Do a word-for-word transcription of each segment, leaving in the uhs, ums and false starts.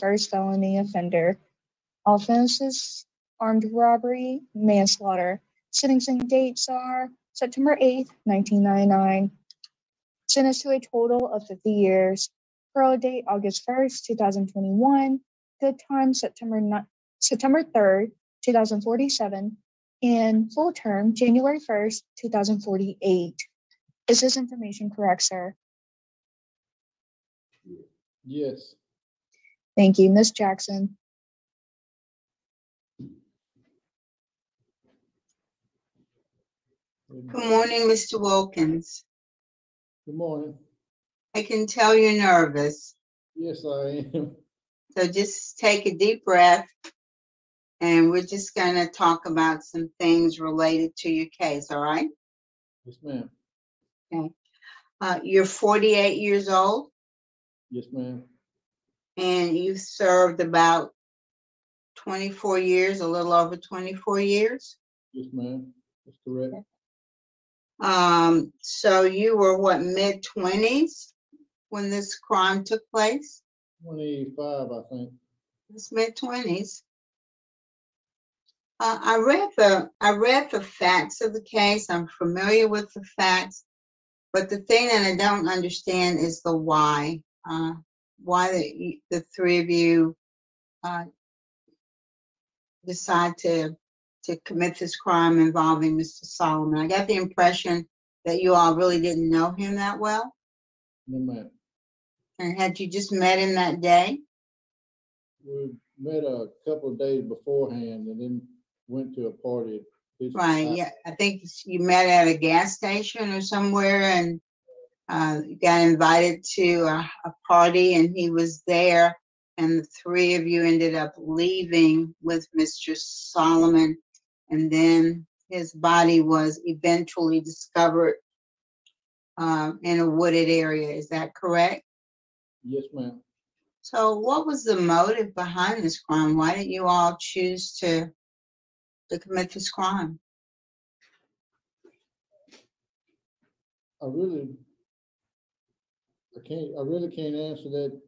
first felony offender. Offenses, armed robbery, manslaughter. Sentencing dates are September eighth, nineteen ninety-nine. Sentenced to a total of fifty years. Parole date August first, two thousand twenty-one. Good time September third, two thousand forty-seven. And full term January first, two thousand forty-eight. Is this information correct, sir? Yes. Thank you, Miz Jackson. Good morning, Mister Wilkins. Good morning. I can tell you're nervous. Yes, I am. So just take a deep breath, and we're just going to talk about some things related to your case, all right? Yes, ma'am. Okay. Uh, you're forty-eight years old? Yes, ma'am. And you've served about twenty-four years, a little over twenty-four years? Yes, ma'am. That's correct. Okay. Um, so you were, what, mid-twenties when this crime took place? twenty-five, I think. It's mid-twenties. Uh, I read the I read the facts of the case. I'm familiar with the facts, but the thing that I don't understand is the why. Uh, why the, the three of you uh, decide to to commit this crime involving Mister Solomon. I got the impression that you all really didn't know him that well. No, ma'am. And had you just met him that day? We met a couple of days beforehand, and then went to a party. It's right. Not- yeah, I think you met at a gas station or somewhere, and uh, you got invited to a, a party, and he was there. And the three of you ended up leaving with Mister Solomon, and then his body was eventually discovered uh, in a wooded area. Is that correct? Yes, ma'am. So, what was the motive behind this crime? Why did you all choose to to commit this crime? I really, I can't. I really can't answer that.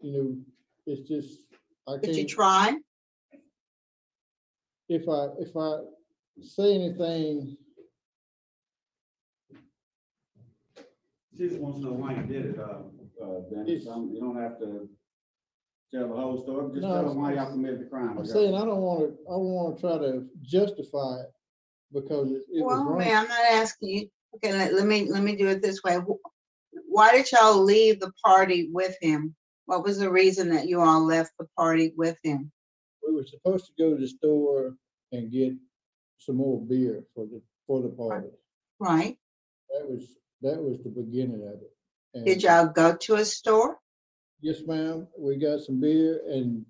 You know, it's just I can't. Did you try? If I if I say anything, she just wants to know why you did it. Uh, uh, Dennis, you don't have to tell the whole story. Just no, tell them why y'all committed the crime. I'm saying I don't want to. I don't want to try to justify it because it, it well, was wrong. Man, I'm not asking you. Okay, let, let me let me do it this way. Why did y'all leave the party with him? What was the reason that you all left the party with him? We were supposed to go to the store and get some more beer for the for the party. Right. That was that was the beginning of it. And did y'all go to a store? Yes, ma'am. We got some beer and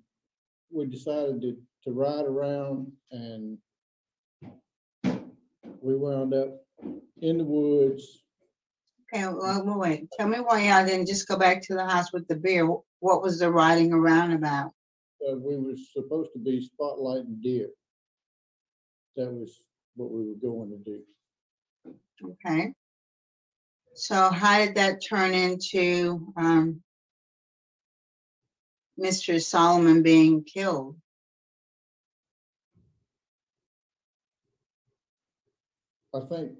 we decided to, to ride around, and we wound up in the woods. Okay, well, wait. Tell me why y'all didn't just go back to the house with the beer. What was the riding around about? Uh, we were supposed to be spotlighting deer. That was what we were going to do. Okay. So how did that turn into um, Mister Solomon being killed? I think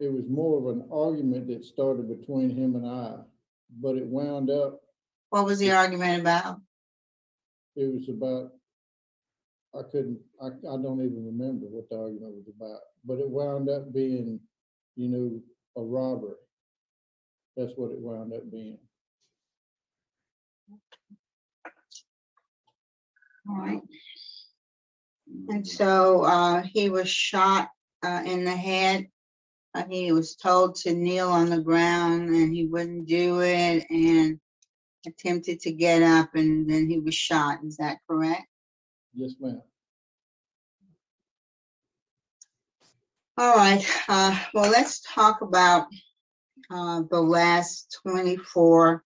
it was more of an argument that started between him and I, but it wound up. What was the argument about? It was about, I couldn't, I, I don't even remember what the argument was about, but it wound up being, you know, a robbery. That's what it wound up being. All right. And so uh, he was shot uh, in the head. He was told to kneel on the ground, and he wouldn't do it, and attempted to get up, and then he was shot. Is that correct? Yes, ma'am. All right. Uh, well, let's talk about uh, the last twenty-four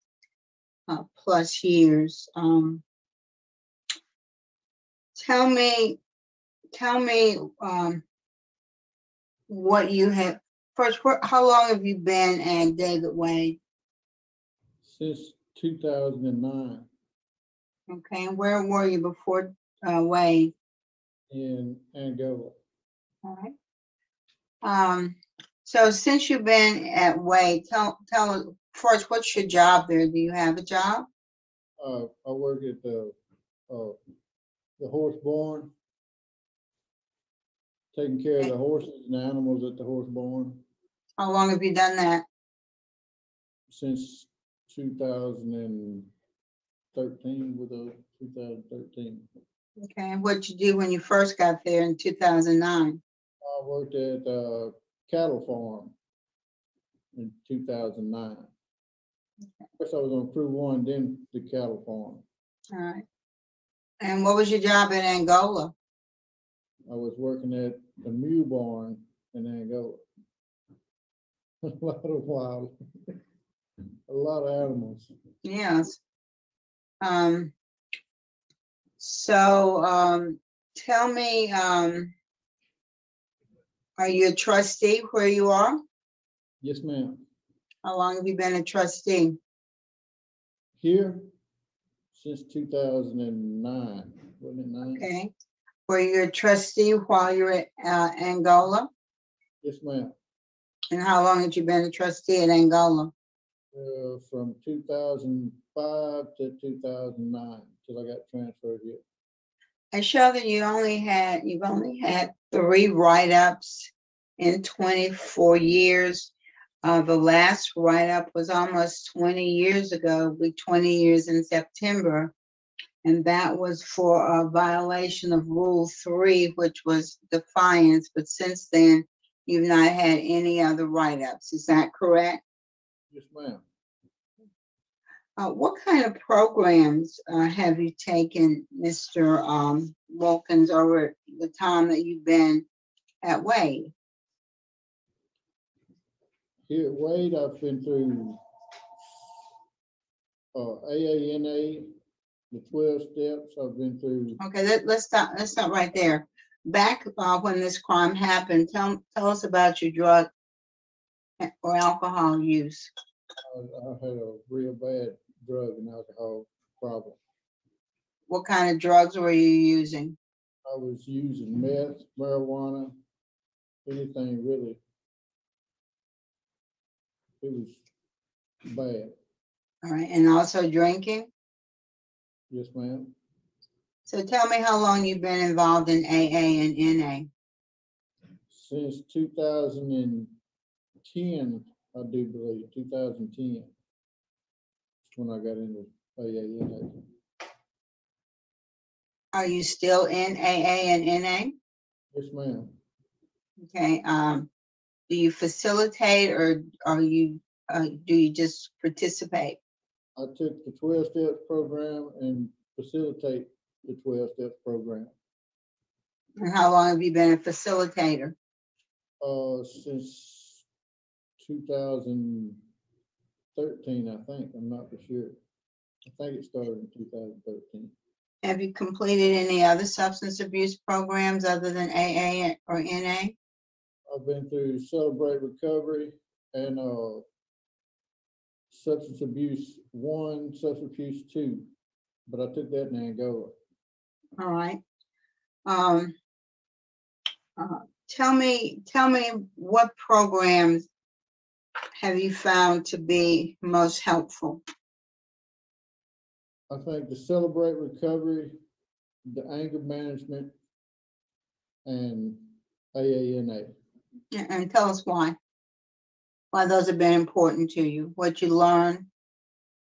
uh, plus years. Um, tell me, tell me um, what you have. First, how long have you been at David Way? Since two thousand nine. Okay, and where were you before uh, Wade? In Angola. All right. Um, so since you've been at Wade, tell tell us first, what's your job there? Do you have a job? Uh, I work at the uh, the horse barn, taking care okay. of the horses and the animals at the horse barn. How long have you done that? Since two thousand thirteen, with a two thousand thirteen. Okay, and what you do when you first got there in two thousand nine? I worked at a cattle farm in two thousand nine. Okay. First I was on crew one, then the cattle farm. All right. And what was your job in Angola? I was working at the mule barn in Angola. A lot of wild, a lot of animals. Yes. Um. So, um, tell me, um, are you a trustee where you are? Yes, ma'am. How long have you been a trustee? Here, since two thousand nine. Wasn't it nine? Okay. Were you a trustee while you were at uh, Angola? Yes, ma'am. And how long had you been a trustee at Angola? Uh, from two thousand five to two thousand nine, till I got transferred here. I show that you only had you've only had three write-ups in twenty-four years. Uh, the last write-up was almost twenty years ago. We twenty years in September, and that was for a violation of Rule Three, which was defiance. But since then, you've not had any other write-ups. Is that correct? Yes, ma'am. Uh, what kind of programs uh, have you taken, Mister Um, Wilkins, over the time that you've been at Wade? Here at Wade, I've been through uh, A A N A, the twelve steps. I've been through. Okay, let, let's stop. Let's stop right there. Back uh, when this crime happened, tell, tell us about your drug or alcohol use. I, I had a real bad drug and alcohol problem. What kind of drugs were you using? I was using meth, marijuana, anything really. It was bad. All right, and also drinking? Yes, ma'am. So tell me how long you've been involved in A A and N A. Since two thousand ten, I do believe, two thousand ten, when I got into A A and N A. Are you still in A A and N A? Yes, ma'am. Okay. Um, do you facilitate, or are you? Uh, do you just participate? I took the twelve steps program and facilitate the twelve steps program. And how long have you been a facilitator? Uh, since two thousand thirteen, I think. I'm not for sure. I think it started in two thousand thirteen. Have you completed any other substance abuse programs other than A A or N A? I've been through Celebrate Recovery and uh, Substance Abuse one, Substance Abuse two, but I took that in Angola. All right. Um, uh, tell me, tell me what programs have you found to be most helpful? I think the Celebrate Recovery, the Anger Management, and A A N A. And tell us why. Why those have been important to you, what you learned.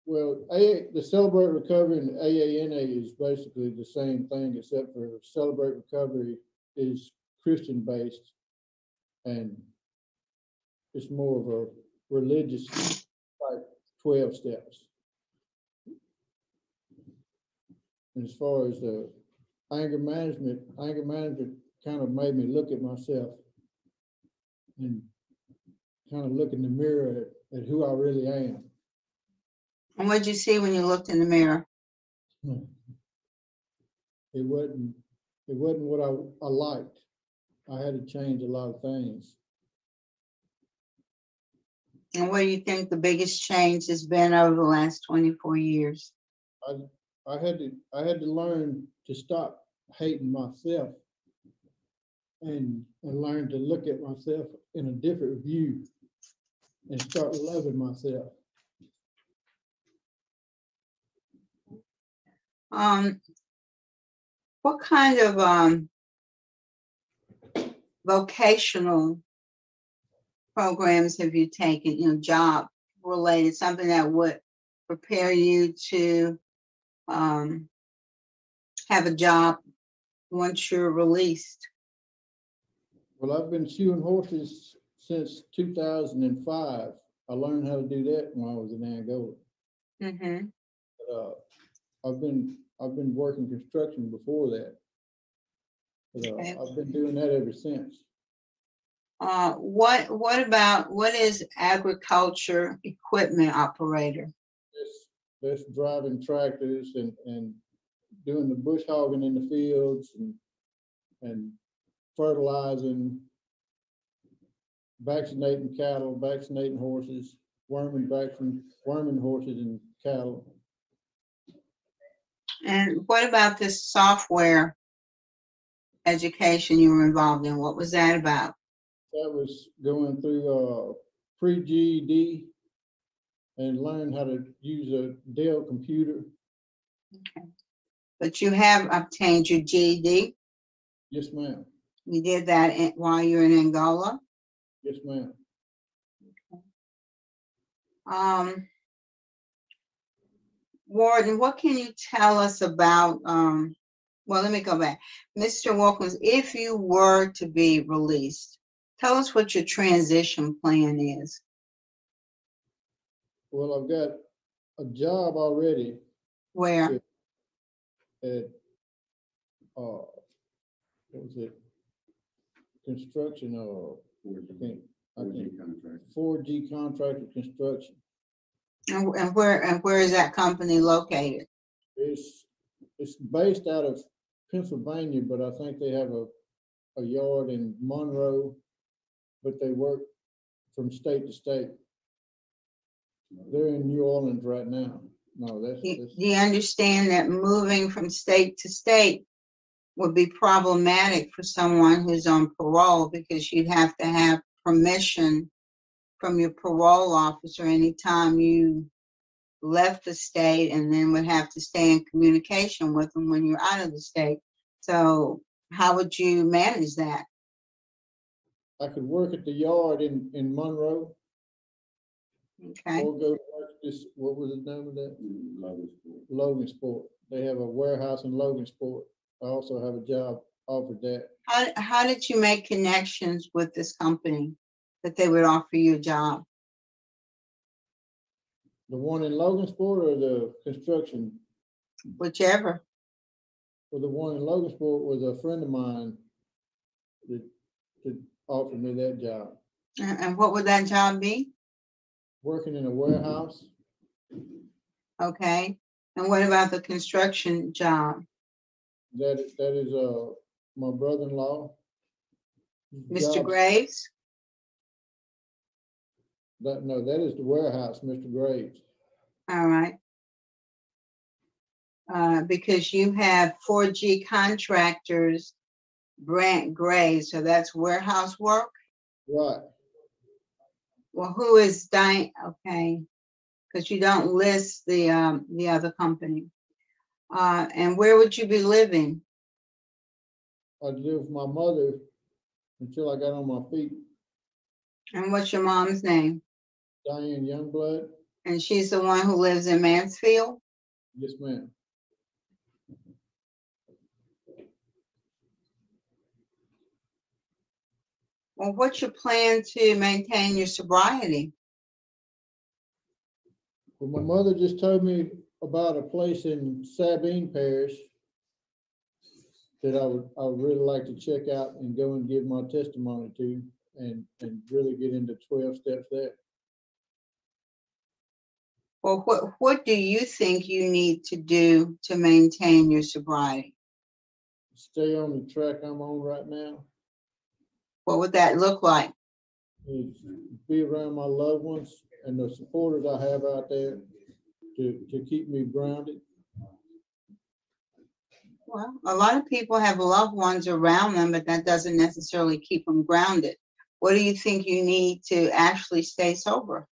Well, A A, the Celebrate Recovery and A A N A is basically the same thing, except for Celebrate Recovery is Christian-based, and it's more of a religious type twelve steps. And as far as the anger management, anger management kind of made me look at myself and kind of look in the mirror at, at who I really am. And what did you see when you looked in the mirror? It wasn't it wasn't what I, I liked. I had to change a lot of things. And what do you think the biggest change has been over the last twenty-four years? I I had to I had to learn to stop hating myself and, and learn to look at myself in a different view and start loving myself. Um, what kind of um, vocational programs have you taken, you know, job related, something that would prepare you to um, have a job once you're released? Well, I've been shoeing horses since two thousand five. I learned how to do that when I was in Angola. Mm-hmm. But, uh, I've been I've been working construction before that. But, uh, okay. I've been doing that ever since. Uh, what what about what is agriculture equipment operator? That's driving tractors and, and doing the bush hogging in the fields and and fertilizing, vaccinating cattle, vaccinating horses, worming vaccine, worming horses and cattle. And what about this software education you were involved in? What was that about? That was going through uh, pre-G E D and learn how to use a Dell computer. Okay. But you have obtained your G E D? Yes, ma'am. You did that in, while you were in Angola? Yes, ma'am. Okay. Um, Warden, what can you tell us about, um, well, let me go back. Mister Wilkins, if you were to be released, tell us what your transition plan is. Well, I've got a job already. Where? At, at uh, what was it? Construction or four G contractor construction. And, and where and where is that company located? It's it's based out of Pennsylvania, but I think they have a, a yard in Monroe. But they work from state to state. They're in New Orleans right now. No, that's, that's... Do you understand that moving from state to state would be problematic for someone who's on parole, because you'd have to have permission from your parole officer anytime you left the state, and then would have to stay in communication with them when you're out of the state. So how would you manage that? I could work at the yard in, in Monroe. Okay. Or go work this, what was the name of that? Logansport. Logansport. They have a warehouse in Logansport. I also have a job offered that. How, how did you make connections with this company that they would offer you a job? The one in Logansport or the construction? Whichever. Well, the one in Logansport was a friend of mine that, that offered me that job. And what would that job be? Working in a warehouse. Okay. And what about the construction job? That is, that is uh, my brother-in-law. Mister Job. Graves? That, no, that is the warehouse, Mister Graves. All right. Uh, because you have four G contractors Brant Gray, so that's warehouse work? Right. Well, who is Diane? Okay, because you don't list the um, the other company. Uh, and where would you be living? I'd live with my mother until I got on my feet. And what's your mom's name? Diane Youngblood. And she's the one who lives in Mansfield? Yes, ma'am. Well, what's your plan to maintain your sobriety? Well, my mother just told me about a place in Sabine Parish that I would I would really like to check out and go and give my testimony to, and, and really get into twelve steps there. Well, what, what do you think you need to do to maintain your sobriety? Stay on the track I'm on right now. What would that look like? be around my loved ones and the supporters I have out there to, to keep me grounded. Well, a lot of people have loved ones around them, but that doesn't necessarily keep them grounded. What do you think you need to actually stay sober?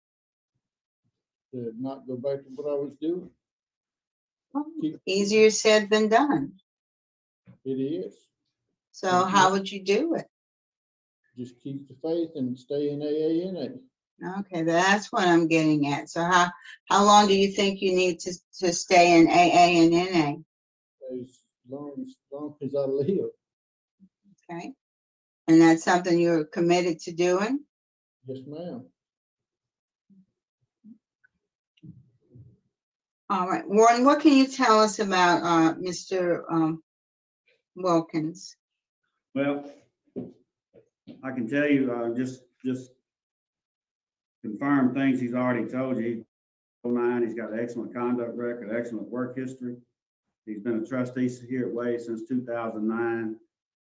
To not go back to what I was doing. Well, keep... Easier said than done. It is. So mm-hmm. How would you do it? Just keep the faith and stay in A A N A. Okay, that's what I'm getting at. So how how long do you think you need to, to stay in A A N A? As long, as long as I live. Okay. And that's something you're committed to doing? Yes, ma'am. All right. Warren, what can you tell us about uh, Mister Um, Wilkins? Well, I can tell you, uh, just just confirm things he's already told you. He's got an excellent conduct record, excellent work history. He's been a trustee here at Wade since two thousand nine.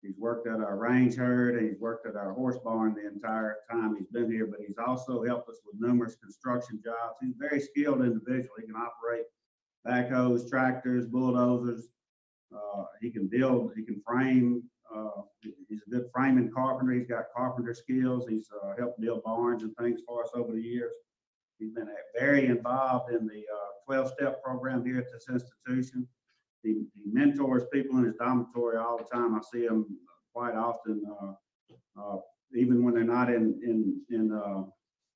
He's worked at our range herd, and he's worked at our horse barn the entire time he's been here, but he's also helped us with numerous construction jobs. He's a very skilled individual. He can operate backhoes, tractors, bulldozers. Uh, he can build, he can frame. Uh, he's a good framing carpenter. He's got carpenter skills. He's uh, helped build barns and things for us over the years. He's been very involved in the twelve-step uh, program here at this institution. He, he mentors people in his dormitory all the time. I see him quite often, uh, uh, even when they're not in in, in uh,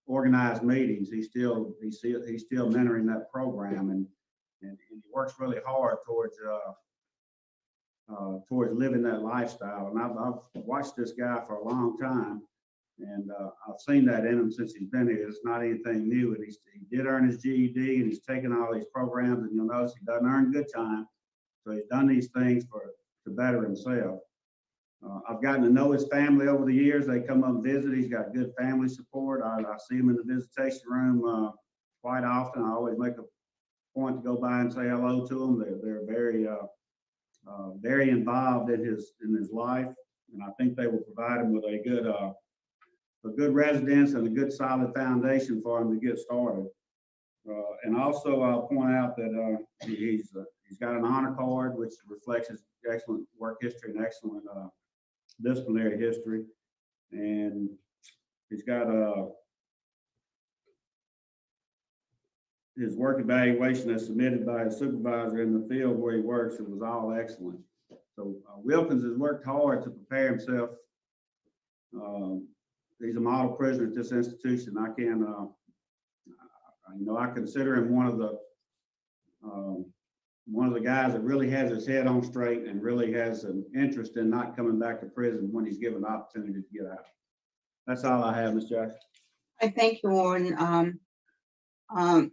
organized meetings. He's still he's still he's still mentoring that program, and and, and he works really hard towards uh, uh, towards living that lifestyle. And I've, I've watched this guy for a long time, and uh, I've seen that in him since he's been here. It's not anything new. And he's, he did earn his G E D, and he's taken all these programs. And you'll notice he doesn't earn good time. So he's done these things for to better himself. Uh, I've gotten to know his family over the years. They come up and visit. He's got good family support. I, I see him in the visitation room uh, quite often. I always make a point to go by and say hello to him. They're, they're very, uh, uh, very involved in his in his life, and I think they will provide him with a good, uh, a good residence and a good solid foundation for him to get started. Uh, and also, I'll point out that uh, he, he's uh, he's got an honor card, which reflects his excellent work history and excellent uh, disciplinary history. And he's got uh, his work evaluation as submitted by his supervisor in the field where he works. It was all excellent. So uh, Wilkins has worked hard to prepare himself. Um, he's a model prisoner at this institution. I can, uh, I, you know, I consider him one of the um, one of the guys that really has his head on straight and really has an interest in not coming back to prison when he's given the opportunity to get out. That's all I have, Miz Jackson. I thank you, Warren. Um, um,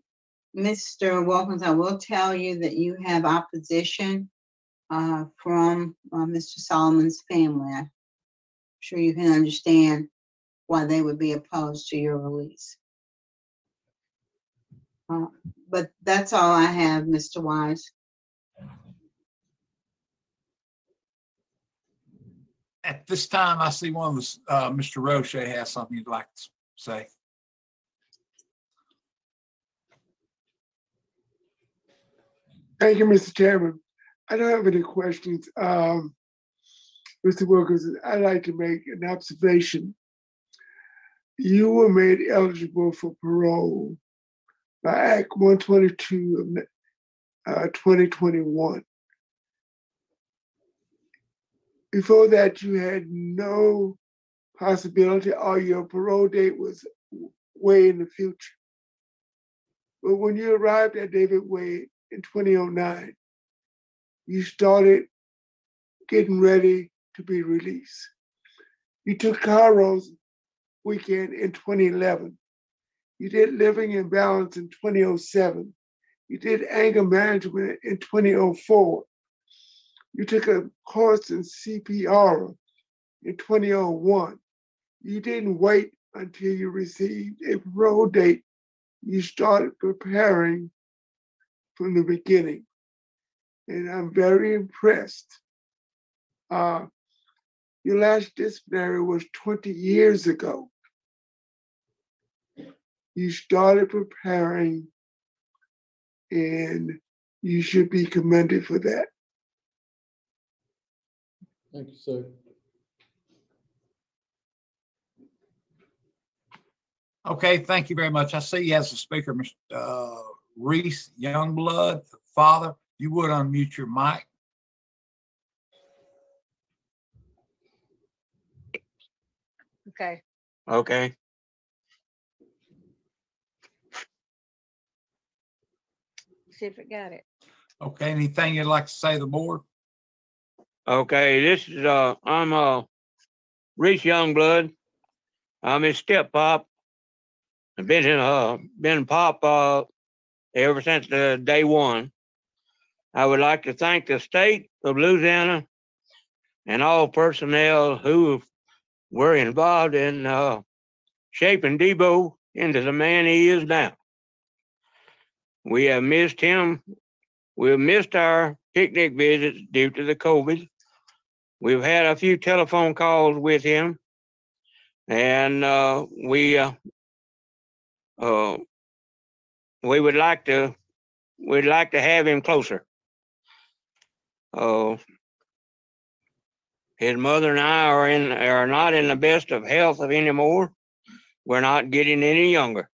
Mister Wilkins, I will tell you that you have opposition uh, from uh, Mister Solomon's family. I'm sure you can understand why they would be opposed to your release. Uh, but that's all I have, Mister Wise. At this time, I see one of the, uh, Mister Roche has something you'd like to say. Thank you, Mister Chairman. I don't have any questions. Um, Mister Wilkins, I'd like to make an observation. You were made eligible for parole by Act one twenty-two of uh, twenty twenty-one. Before that, you had no possibility, or your parole date was way in the future. But when you arrived at David Way in two thousand nine, you started getting ready to be released. You took Cairo's weekend in twenty eleven. You did Living in Balance in twenty oh seven. You did Anger Management in twenty oh four. You took a course in C P R in twenty oh one. You didn't wait until you received a parole date. You started preparing from the beginning. And I'm very impressed. Uh, your last disciplinary was twenty years ago. you started preparing, and you should be commended for that. Thank you, sir. Okay, thank you very much. I see you as a speaker, Mister Uh, Reese Youngblood. Father, you would unmute your mic. Okay. Okay. See if it got it. Okay. Anything you'd like to say to the board? Okay. This is uh, I'm uh, Reese Youngblood. I'm his step pop. I've been in uh, been pop uh, ever since the uh, day one. I would like to thank the state of Louisiana and all personnel who were involved in uh, shaping Debo into the man he is now. We have missed him. We have missed our picnic visits due to the COVID. We've had a few telephone calls with him, and uh, we uh, uh, we would like to we'd like to have him closer. Uh, His mother and I are in are not in the best of health anymore. We're not getting any younger.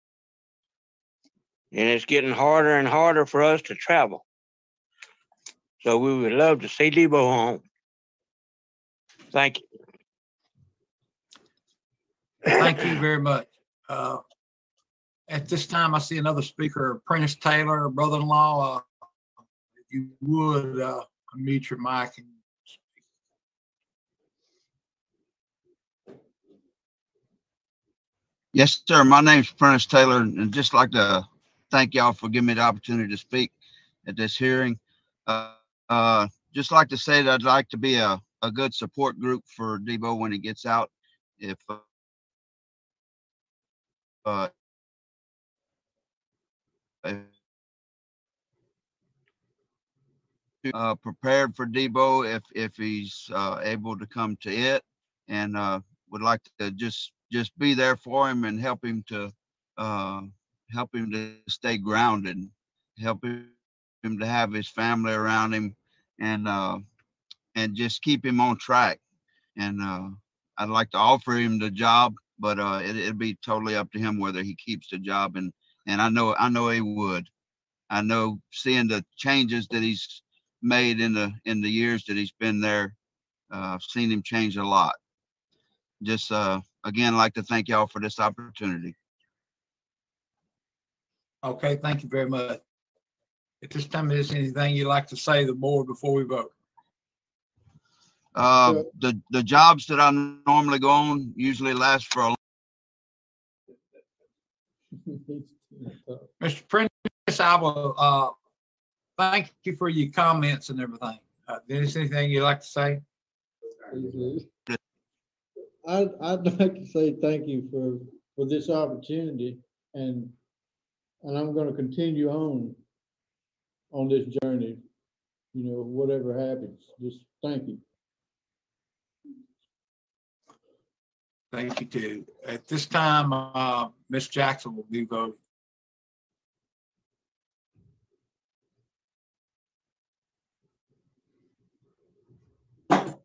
And it's getting harder and harder for us to travel. So we would love to see Debo home. Thank you. Thank you very much. Uh, at this time, I see another speaker, Prentice Taylor, brother-in-law. Uh, if you would uh, unmute your mic and yes, sir. My name's Prentice Taylor, and I'd just like to thank y'all for giving me the opportunity to speak at this hearing. Uh, uh, just like to say that I'd like to be a, a good support group for Debo when he gets out. If uh, uh, prepared for Debo, if if he's uh, able to come to it, and uh, would like to just. just be there for him and help him to uh, help him to stay grounded, help him to have his family around him, and uh, and just keep him on track. And uh, I'd like to offer him the job, but uh, it, it'd be totally up to him whether he keeps the job. And and I know I know he would. I know seeing the changes that he's made in the in the years that he's been there, uh, I've seen him change a lot. Just. Uh, Again, I'd like to thank y'all for this opportunity. Okay, thank you very much. At this time, is there anything you'd like to say to the board before we vote? Uh, the, the jobs that I normally go on usually last for a long Mister Prentice, I will uh, thank you for your comments and everything. Uh, is there anything you'd like to say? I'd, I'd like to say thank you for, for this opportunity, and and I'm going to continue on on this journey, you know, whatever happens. Just thank you. Thank you, too. At this time, uh, Miz Jackson will be voting.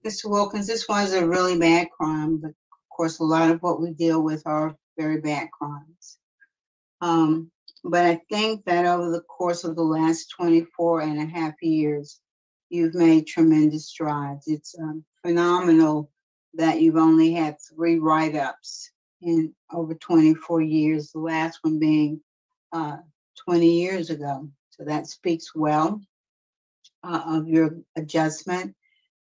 Mister Wilkins, this was a really bad crime, but of course, a lot of what we deal with are very bad crimes. Um, but I think that over the course of the last twenty-four and a half years, you've made tremendous strides. It's um, phenomenal that you've only had three write-ups in over twenty-four years, the last one being uh, twenty years ago. So that speaks well uh, of your adjustment.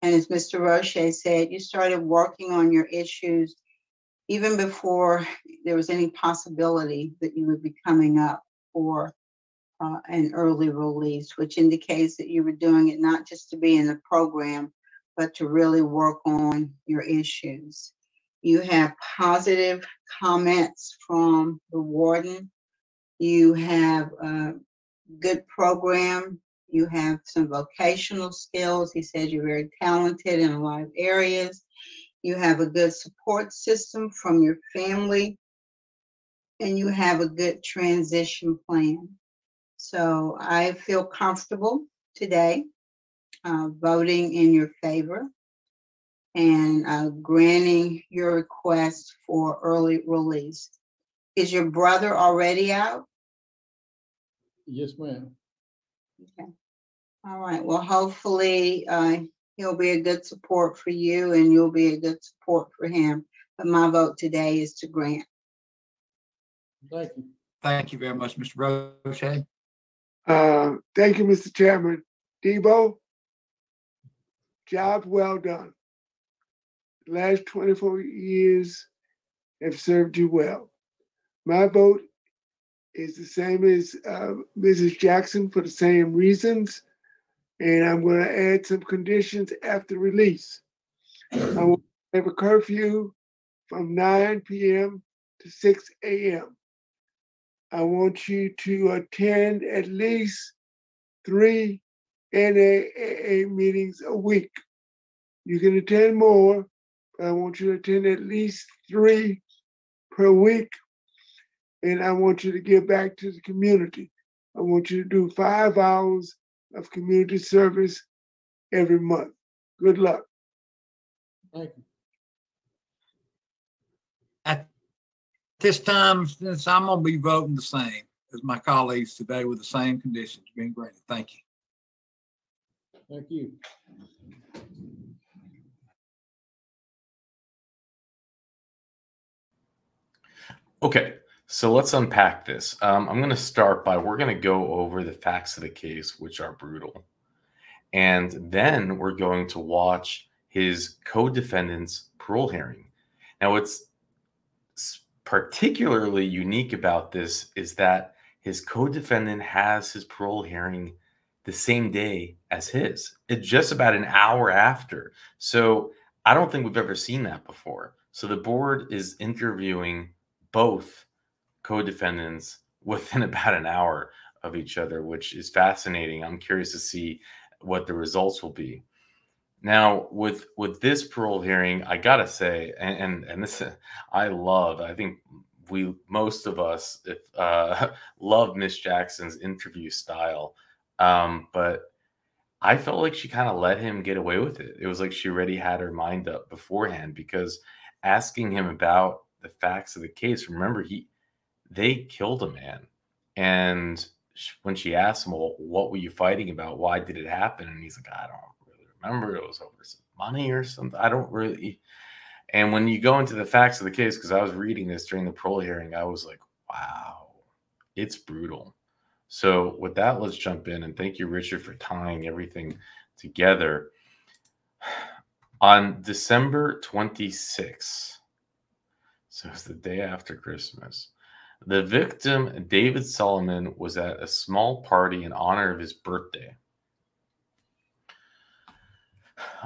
And as Mister Roche said, you started working on your issues even before there was any possibility that you would be coming up for uh, an early release, which indicates that you were doing it not just to be in the program, but to really work on your issues. You have positive comments from the warden. You have a good program. You have some vocational skills. He said you're very talented in a lot of areas. You have a good support system from your family and you have a good transition plan. So I feel comfortable today uh, voting in your favor and uh, granting your request for early release. Is your brother already out? Yes, ma'am. Okay. All right. Well, hopefully uh, he'll be a good support for you and you'll be a good support for him. But my vote today is to grant. Thank you. Thank you very much, Mister Roche. Uh, thank you, Mister Chairman. Debo, job well done. The last twenty-four years have served you well. My vote is the same as uh, Missus Jackson for the same reasons. And I'm going to add some conditions after release. I will have a curfew from nine p m to six a m I want you to attend at least three N double A meetings a week. You can attend more, but I want you to attend at least three per week. And I want you to give back to the community. I want you to do five hours of community service every month. Good luck. Thank you. At this time, since I'm going to be voting the same as my colleagues today with the same conditions being granted. Thank you. Thank you. Okay. So let's unpack this. Um, I'm going to start by we're going to go over the facts of the case, which are brutal. And then we're going to watch his co-defendant's parole hearing. Now, what's particularly unique about this is that his co-defendant has his parole hearing the same day as his. It's just about an hour after. So I don't think we've ever seen that before. So the board is interviewing both co-defendants within about an hour of each other, which is fascinating. I'm curious to see what the results will be. Now, with with this parole hearing, I gotta say, and and, and this I love. I think we most of us if, uh, love Miss Jackson's interview style, um, but I felt like she kind of let him get away with it. It was like she already had her mind up beforehand because asking him about the facts of the case. Remember, he. They killed a man. And when she asked him, well, what were you fighting about? Why did it happen? And he's like, I don't really remember. It was over some money or something. I don't really. And when you go into the facts of the case, because I was reading this during the parole hearing, I was like, wow, it's brutal. So with that, let's jump in. And thank you, Richard, for tying everything together. On December twenty-sixth, so it's the day after Christmas, the victim, David Solomon, was at a small party in honor of his birthday.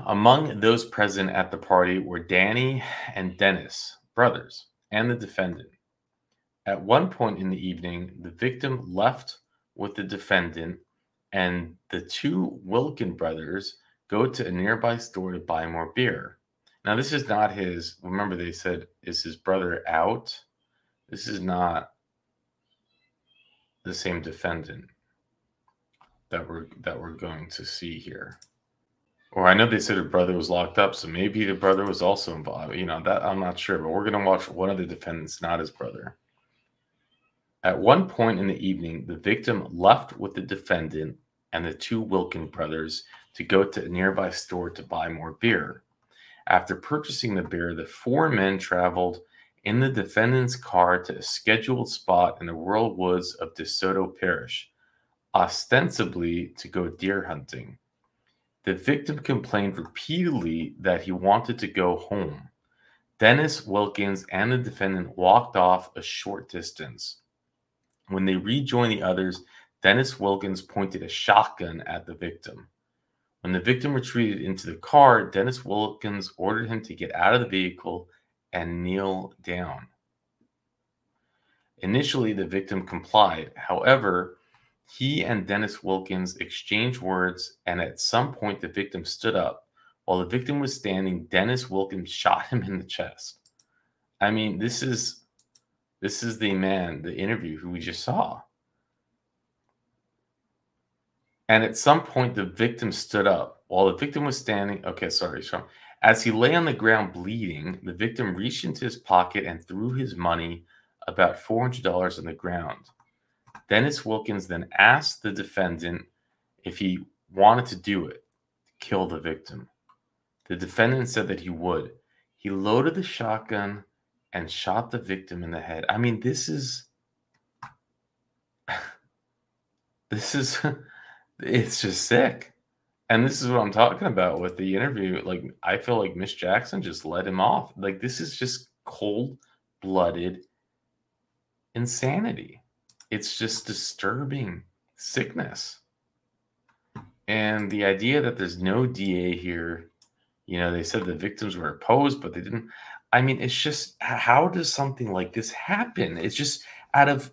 Among those present at the party were Danny and Dennis, brothers, and the defendant. At one point in the evening, the victim left with the defendant, and the two Wilkin brothers go to a nearby store to buy more beer. Now, this is not his, remember they said, is his brother out? This is not the same defendant that we're that we're going to see here. Or I know they said her brother was locked up, so maybe the brother was also involved. You know, that I'm not sure, but we're gonna watch one of the defendants, not his brother. At one point in the evening, the victim left with the defendant and the two Wilkin brothers to go to a nearby store to buy more beer. After purchasing the beer, the four men traveled in the defendant's car to a scheduled spot in the rural woods of DeSoto Parish, ostensibly to go deer hunting. The victim complained repeatedly that he wanted to go home. Dennis Wilkins and the defendant walked off a short distance. When they rejoined the others, Dennis Wilkins pointed a shotgun at the victim. When the victim retreated into the car, Dennis Wilkins ordered him to get out of the vehicle and kneel down. Initially, the victim complied. However, he and Dennis Wilkins exchanged words, and at some point, the victim stood up. While the victim was standing, Dennis Wilkins shot him in the chest. I mean, this is This is the man, the interview who we just saw. And at some point, the victim stood up. While the victim was standing, okay, sorry, Sean. As he lay on the ground bleeding, the victim reached into his pocket and threw his money, about four hundred dollars, on the ground. Dennis Wilkins then asked the defendant if he wanted to do it, to kill the victim. The defendant said that he would. He loaded the shotgun and shot the victim in the head. I mean, this is, this is, it's just sick. And this is what I'm talking about with the interview. Like, I feel like Miss Jackson just let him off. Like, this is just cold-blooded insanity. It's just disturbing sickness. And the idea that there's no D A here, you know, they said the victims were opposed, but they didn't. I mean, it's just, how does something like this happen? It's just out of,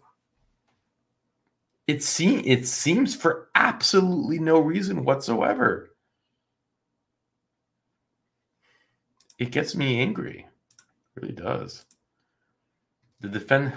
it, seem, it seems for absolutely no reason whatsoever. It gets me angry. It really does. The defend,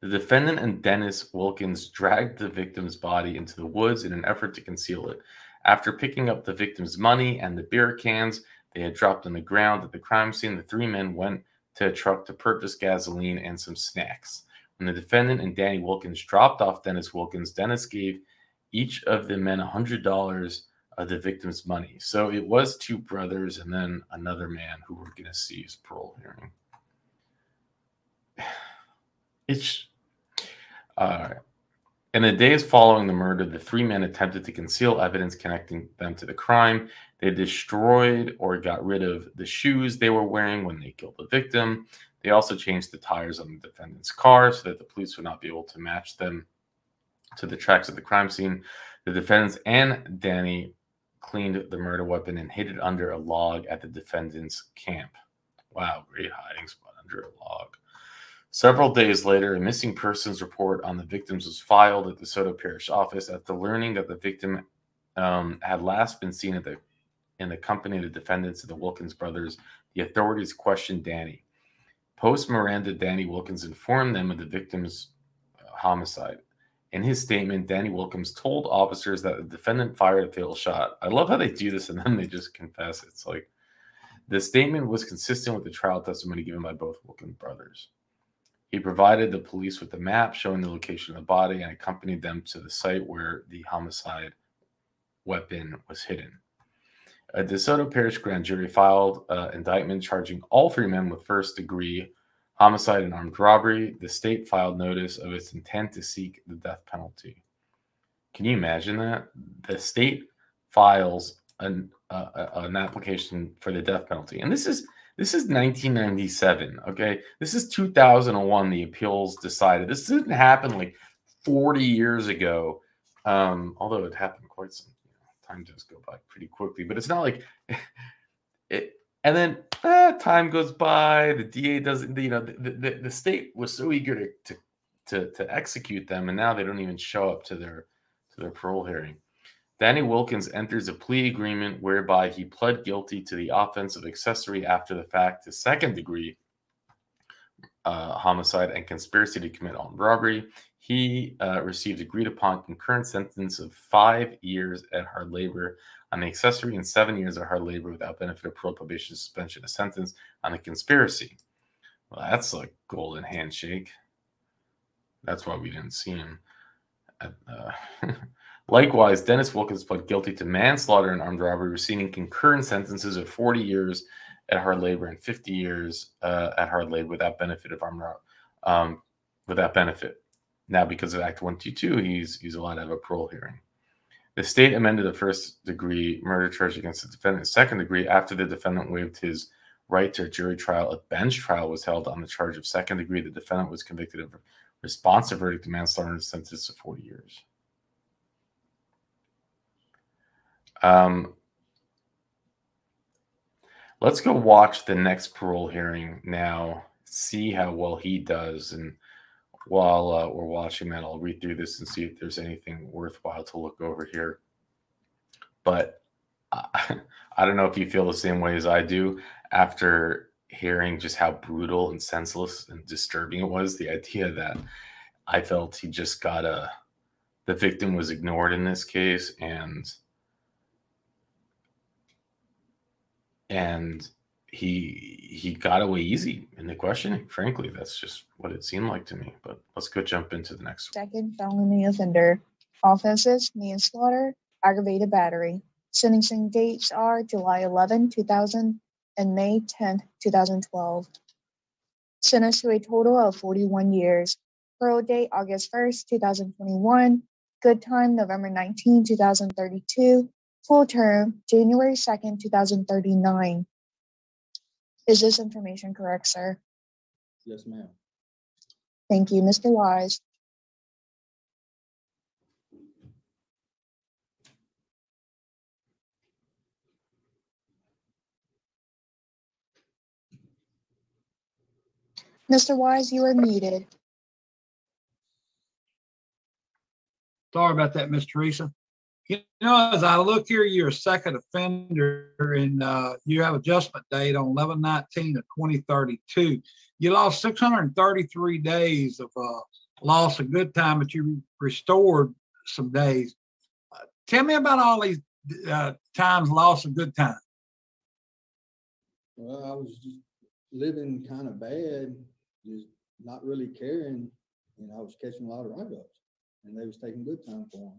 the defendant and Dennis Wilkins dragged the victim's body into the woods in an effort to conceal it. After picking up the victim's money and the beer cans they had dropped on the ground at the crime scene, the three men went to a truck to purchase gasoline and some snacks. When the defendant and Danny Wilkins dropped off Dennis Wilkins, Dennis gave each of the men one hundred dollars of the victim's money. So it was two brothers and then another man who we're going to see his parole hearing. It's all right. In the days following the murder, the three men attempted to conceal evidence connecting them to the crime. They destroyed or got rid of the shoes they were wearing when they killed the victim. They also changed the tires on the defendant's car so that the police would not be able to match them to the tracks of the crime scene. The defendants and Danny cleaned the murder weapon and hid it under a log at the defendant's camp. Wow, great hiding spot under a log. Several days later, a missing persons report on the victims was filed at the DeSoto Parish office after learning that the victim um, had last been seen at the, in the company of the defendants of the Wilkins brothers. The authorities questioned Danny. Post-Miranda, Danny Wilkins informed them of the victim's uh, homicide. In his statement, Danny Wilkins told officers that the defendant fired a fatal shot. I love how they do this and then they just confess. It's like, the statement was consistent with the trial testimony given by both Wilkins brothers. He provided the police with a map showing the location of the body and accompanied them to the site where the homicide weapon was hidden. A DeSoto Parish grand jury filed an uh, indictment charging all three men with first-degree homicide and armed robbery. The state filed notice of its intent to seek the death penalty. Can you imagine that? The state files an, uh, an application for the death penalty. And this is... This is nineteen ninety-seven, okay? This is two thousand one, the appeals decided. This didn't happen like forty years ago, um, although it happened quite some time. Does go by pretty quickly, but it's not like it. And then eh, time goes by, the D A doesn't, you know, the, the, the state was so eager to, to, to, to execute them, and now they don't even show up to their, to their parole hearing. Danny Wilkins enters a plea agreement whereby he pled guilty to the offense of accessory after the fact to second-degree uh, homicide and conspiracy to commit armed robbery. He uh, received agreed-upon concurrent sentence of five years at hard labor on the accessory and seven years at hard labor without benefit of parole, probation, suspension, a sentence on the conspiracy. Well, that's like golden handshake. That's why we didn't see him at uh, Likewise, Dennis Wilkins pled guilty to manslaughter and armed robbery, receiving concurrent sentences of forty years at hard labor and fifty years uh, at hard labor without benefit of armed robbery, um, without benefit. Now, because of Act one twenty-two, he's he's allowed to have a parole hearing. The state amended the first-degree murder charge against the defendant second degree after the defendant waived his right to a jury trial. A bench trial was held on the charge of second degree. The defendant was convicted of responsive verdict to manslaughter and sentenced to forty years. Um, let's go watch the next parole hearing now, see how well he does. And while uh, we're watching that, I'll read through this and see if there's anything worthwhile to look over here. But uh, I don't know if you feel the same way as I do after hearing just how brutal and senseless and disturbing it was, the idea that I felt he just got a, the victim was ignored in this case. And, and he, he got away easy in the questioning. Frankly, that's just what it seemed like to me, but let's go jump into the next one. Second felony offender, offenses, manslaughter, aggravated battery. Sentencing dates are July eleventh, two thousand and May tenth, two thousand twelve. Sentenced to a total of forty-one years. Parole date August first, two thousand twenty-one. Good time November nineteenth, two thousand thirty-two. Full term January second, two thousand thirty-nine. Is this information correct, sir? Yes, ma'am. Thank you, Mister Wise. Mister Wise, you are muted. Sorry about that, Miz Teresa. You know, as I look here, you're a second offender, and uh, you have adjustment date on eleven nineteen of twenty thirty-two. You lost six hundred thirty-three days of uh, loss of good time, but you restored some days. Uh, tell me about all these uh, times loss of good time. Well, I was just living kind of bad, just not really caring, and I was catching a lot of write-ups, and they was taking good time for them.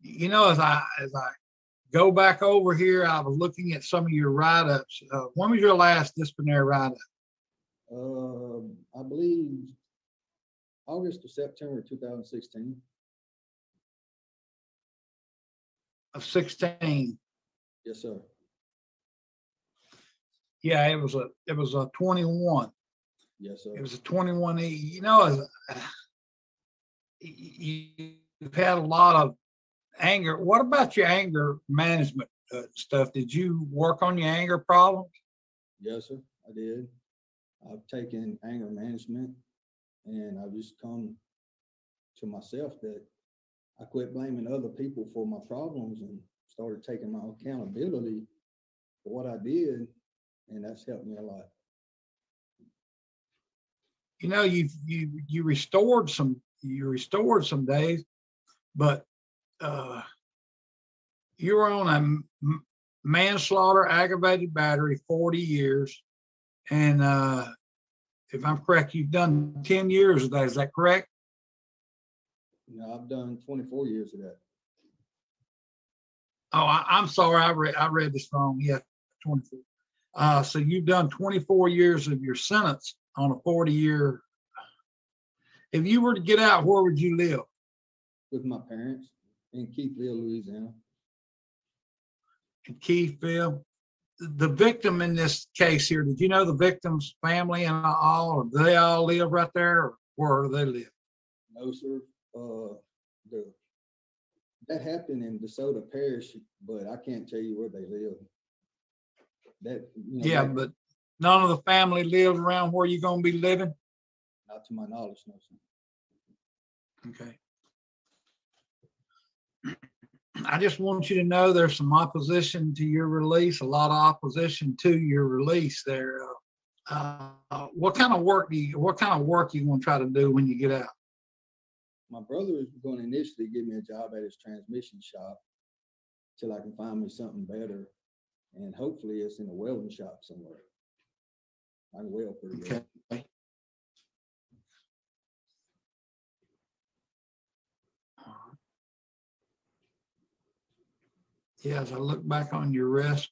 You know, as I as I go back over here, I was looking at some of your write-ups. Uh, when was your last disciplinary write-up? Um, I believe August or September two thousand sixteen. Of sixteen. Yes, sir. Yeah, it was a it was a twenty-one. Yes, sir. It was a twenty-one. You know, you've had a lot of anger. What about your anger management uh, stuff? Did you work on your anger problems? Yes, sir, I did. I've taken anger management, and I've just come to myself that I quit blaming other people for my problems and started taking my accountability for what I did, and that's helped me a lot. You know, you you you restored some you restored some days, but uh, you were on a manslaughter, aggravated battery, forty years, and uh, if I'm correct, you've done ten years of that. Is that correct? No, I've done twenty-four years of that. Oh, I, I'm sorry, I read I read this wrong. Yeah, twenty-four. Uh, so you've done twenty-four years of your sentence on a forty year. If you were to get out, where would you live? With my parents in Keithville, Louisiana. In Keithville. The victim in this case here, did you know the victim's family and all, or do they all live right there, or where do they live? No, sir. Uh, the, that happened in DeSoto Parish, but I can't tell you where they live. That, you know, yeah, that, but none of the family lives around where you're going to be living? Not to my knowledge, no, sir. Okay. I just want you to know there's some opposition to your release, a lot of opposition to your release there. Uh, uh, what kind of work do you, what kind of work you want to try to do when you get out? My brother is going to initially give me a job at his transmission shop till I can find me something better. And hopefully it's in a welding shop somewhere. I weld pretty good. Okay. Yeah, as I look back on your arrest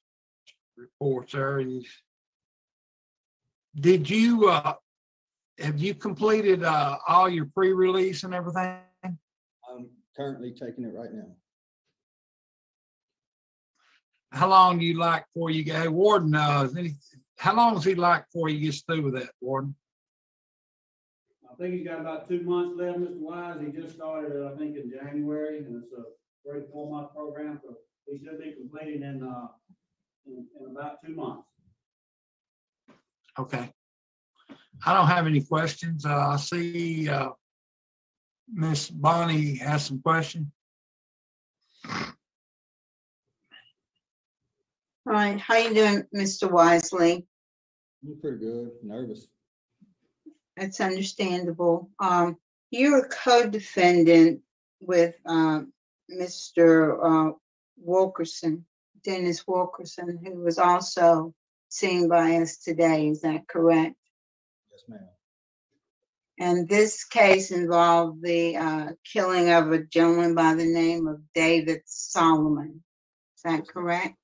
reports, there is, did you uh, have you completed uh, all your pre-release and everything? I'm currently taking it right now. How long do you like before you get, hey, Warden, uh, he, how long does he like before he gets through with that, Warden? I think he's got about two months left, Mister Wise. He just started, uh, I think, in January, and it's a great four-month program, so he should be completed in, uh, in, in about two months. Okay. I don't have any questions. Uh, I see uh, Miss Bonnie has some questions. All right, how you doing, Mister Wisely? I'm pretty good, nervous. That's understandable. Um, you're a co-defendant with um, Mister Uh, Wilkerson, Dennis Wilkerson, who was also seen by us today. Is that correct? Yes, ma'am. And this case involved the uh, killing of a gentleman by the name of David Solomon. Is that yes, correct?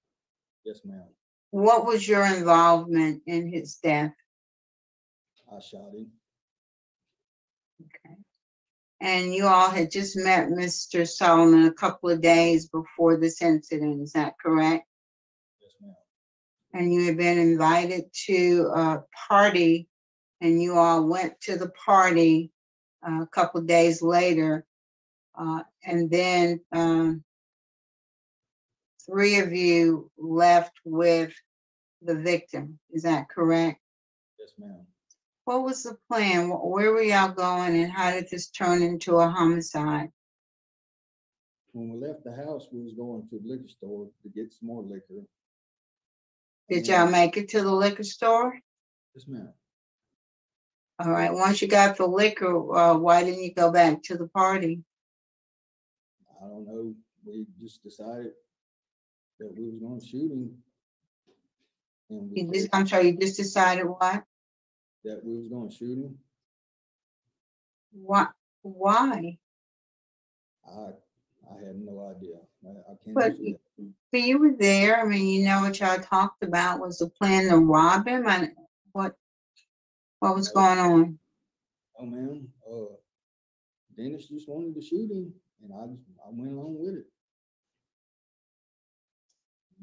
Yes, ma'am. What was your involvement in his death? I shot him. Okay. And you all had just met Mister Solomon a couple of days before this incident. Is that correct? Yes, ma'am. And you had been invited to a party, and you all went to the party uh, a couple of days later. Uh, and then um, three of you left with the victim. Is that correct? Yes, ma'am. What was the plan? Where were y'all going, and how did this turn into a homicide? When we left the house, we was going to the liquor store to get some more liquor. Did y'all make it to the liquor store? Yes, ma'am. All right. Once you got the liquor, uh, why didn't you go back to the party? I don't know. We just decided that we was going to shoot him. And you just, I'm sorry, you just decided what? That we was going to shoot him. Why? Why? I I have no idea. I, I can't. But, but you were there. I mean, you know what y'all talked about was the plan to rob him. I, what what was oh, going on? Oh man, uh, Dennis just wanted to shoot him, and I just I went along with it.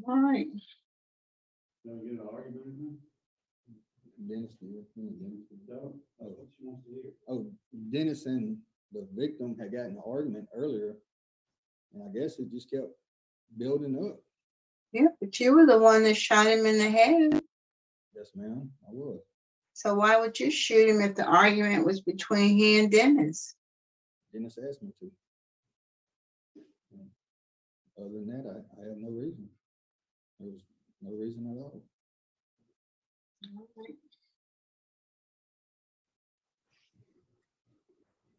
All right. Did I get an argument with him? Dennis, oh, Dennis and the victim had gotten an argument earlier, and I guess it just kept building up. Yeah, but you were the one that shot him in the head. Yes, ma'am, I was. So why would you shoot him if the argument was between he and Dennis? Dennis asked me to. Other than that, I, I have no reason. There was no reason at all.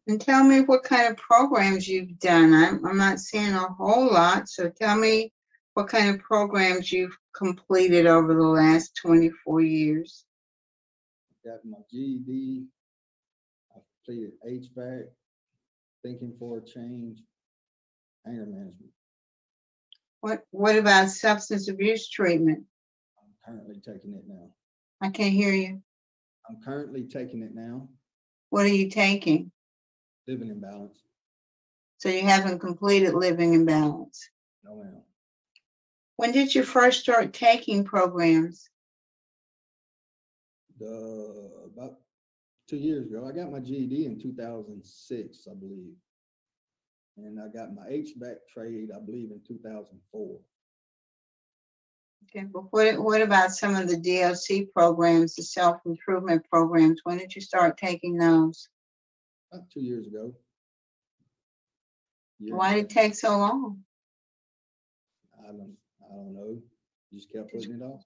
And tell me what kind of programs you've done. I'm, I'm not seeing a whole lot, so tell me what kind of programs you've completed over the last twenty-four years. I got my G E D. I completed H V A C, Thinking for a Change, Anger Management. What, what about substance abuse treatment? I'm currently taking it now. I can't hear you. I'm currently taking it now. What are you taking? Living in Balance. So you haven't completed Living in Balance? No, ma'am. When did you first start taking programs? The, about two years ago. I got my G E D in two thousand six, I believe. And I got my H V A C trade, I believe, in two thousand four. Okay, but what, what about some of the D L C programs, the self-improvement programs? When did you start taking those? About two years ago. Years Why did ago. It take so long? I don't, I don't know. You just kept putting just, it off.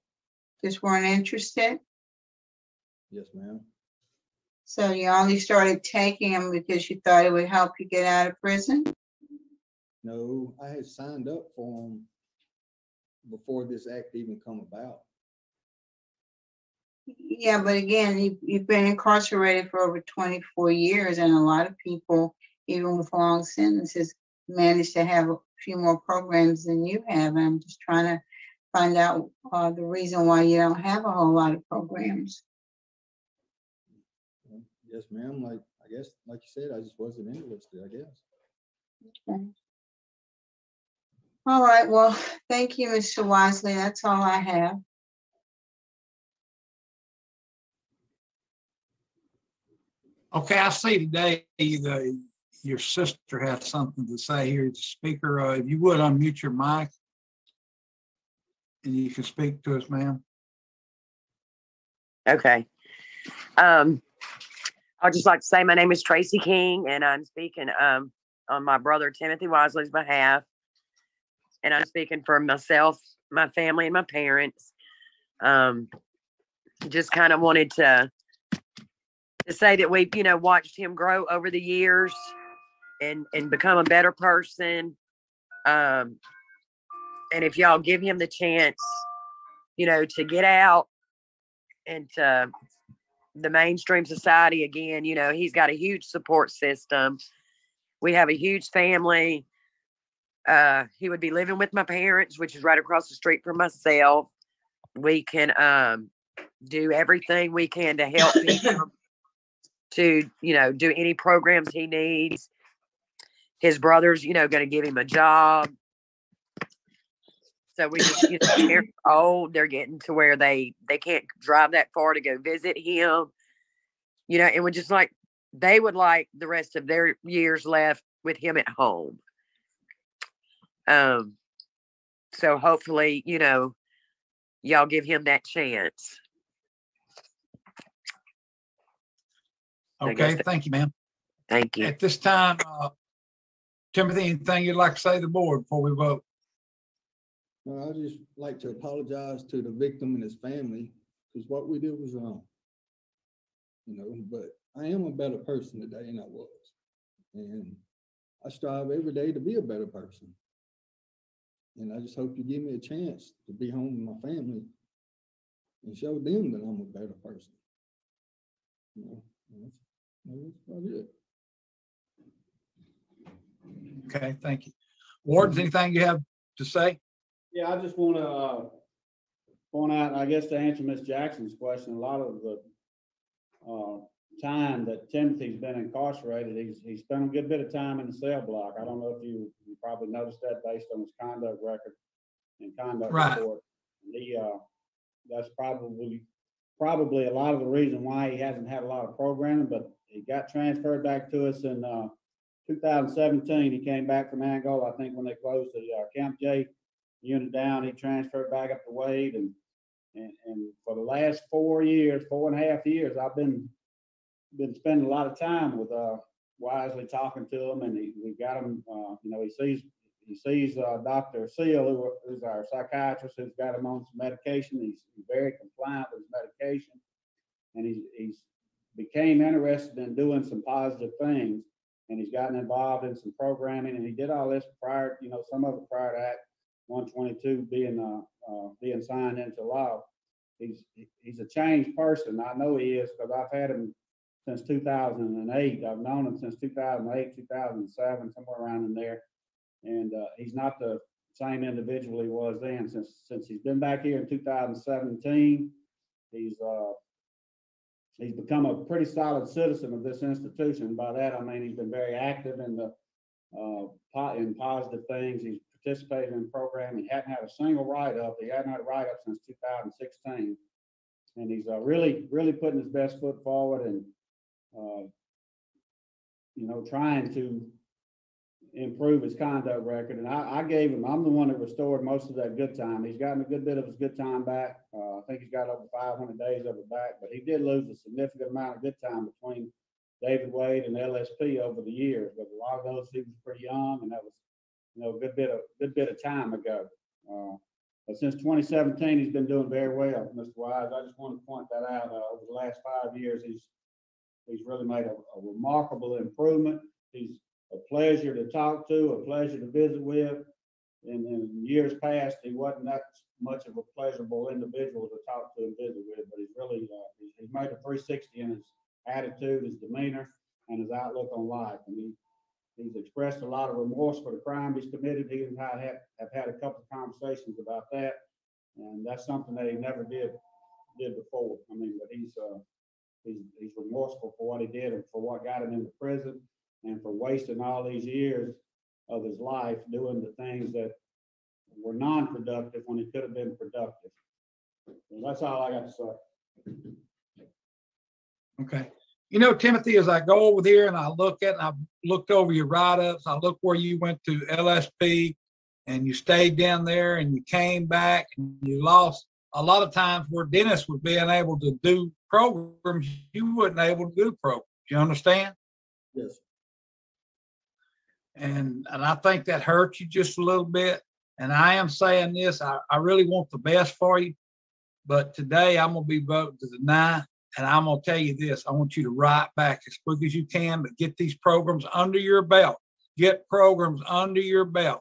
Just weren't interested? Yes, ma'am. So you only started taking them because you thought it would help you get out of prison? No, I had signed up for them before this act even come about. Yeah, but again, you've, you've been incarcerated for over twenty-four years, and a lot of people, even with long sentences, manage to have a few more programs than you have. I'm just trying to find out uh, the reason why you don't have a whole lot of programs. Yes, ma'am. Like I guess, like you said, I just wasn't interested, I guess. Okay. All right. Well, thank you, Mister Wisely. That's all I have. Okay, I see today the, your sister has something to say here. Speaker, uh, if you would unmute your mic, and you can speak to us, ma'am. Okay. Um, I'd just like to say my name is Tracy King, and I'm speaking um, on my brother Timothy Wisley's behalf. And I'm speaking for myself, my family, and my parents. Um, just kind of wanted to, to say that we've, you know, watched him grow over the years and, and become a better person. Um, and if y'all give him the chance, you know, to get out into the mainstream society again, you know, he's got a huge support system. We have a huge family. Uh, he would be living with my parents, which is right across the street from myself. We can um, do everything we can to help him to, you know, do any programs he needs. His brother's, you know, going to give him a job. So we just, you know, they're old. They're getting to where they, they can't drive that far to go visit him. You know, and we just like, they would like the rest of their years left with him at home. Um, so hopefully, you know, y'all give him that chance. Okay. Thank you, ma'am. Thank you. At this time, uh, Timothy, anything you'd like to say to the board before we vote? Well, I'd just like to apologize to the victim and his family because what we did was wrong. You know, but I am a better person today than I was. And I strive every day to be a better person. And I just hope you give me a chance to be home with my family and show them that I'm a better person. You know, that's, that's about it. Okay, thank you. Ward, anything you have to say? Yeah, I just want to uh, point out, I guess, to answer Miz Jackson's question, a lot of the uh, time that Timothy's been incarcerated, he's, he's spent a good bit of time in the cell block. I don't know if you, you probably noticed that based on his conduct record and conduct right. report. He, uh, that's probably, probably a lot of the reason why he hasn't had a lot of programming, but he got transferred back to us in uh, two thousand seventeen. He came back from Angola, I think, when they closed the uh, Camp J unit down. He transferred back up to Wade, and, and and for the last four years, four and a half years, I've been been spending a lot of time with uh Wisely, talking to him, and he, we got him. Uh, you know, he sees he sees uh, Doctor Seal, who, who's our psychiatrist, who's got him on some medication. He's very compliant with his medication, and he's he's became interested in doing some positive things, and he's gotten involved in some programming, and he did all this prior, you know, some of it prior to Act one twenty-two being uh, uh being signed into law. He's he's a changed person. I know he is because I've had him since two thousand eight. I've known him since two thousand eight, two thousand seven, somewhere around in there. And uh, he's not the same individual he was then. Since since he's been back here in two thousand seventeen, he's uh he's become a pretty solid citizen of this institution. By that I mean he's been very active in the uh in positive things. He's participated in the program. He hadn't had a single write-up. He hadn't had a write-up since two thousand sixteen. And he's uh, really, really putting his best foot forward and, uh, you know, trying to improve his conduct record. And I, I gave him, I'm the one that restored most of that good time. He's gotten a good bit of his good time back. Uh, I think he's got over five hundred days of it back, but he did lose a significant amount of good time between David Wade and L S P over the years. But a lot of those, he was pretty young, and that was, you know, a good bit of good bit of time ago. Uh, but since twenty seventeen, he's been doing very well, Mister Wise. I just want to point that out. Uh, over the last five years, he's he's really made a, a remarkable improvement. He's a pleasure to talk to, a pleasure to visit with. And in years past, he wasn't that much of a pleasurable individual to talk to and visit with. But he's really uh, he's, he's made a three sixty in his attitude, his demeanor, and his outlook on life. And he, He's expressed a lot of remorse for the crime he's committed. He and I have, have had a couple of conversations about that, and that's something that he never did did before. I mean, but he's uh, he's he's remorseful for what he did and for what got him into prison, and for wasting all these years of his life doing the things that were non-productive when he could have been productive. And that's all I got to say. Okay. You know, Timothy, as I go over there and I look at, and I've looked over your write-ups, I look where you went to L S P and you stayed down there and you came back and you lost a lot of times where Dennis was being able to do programs, you weren't able to do programs. You understand? Yes. And and I think that hurt you just a little bit. And I am saying this, I, I really want the best for you, but today I'm going to be voting to deny. And I'm going to tell you this, I want you to write back as quick as you can, but get these programs under your belt. Get programs under your belt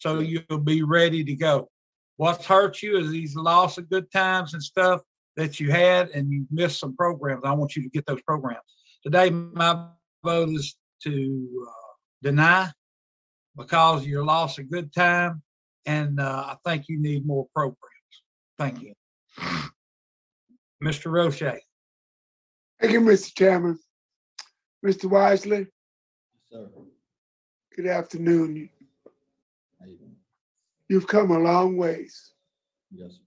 so you'll be ready to go. What's hurt you is these loss of good times and stuff that you had, and you missed some programs. I want you to get those programs. Today, my vote is to uh, deny because of your loss of good time, and uh, I think you need more programs. Thank you. Mister Roche. Thank you, Mister Chairman. Mister Wisely. Sir. Good afternoon. How you doing? You've come a long ways. Yes, sir.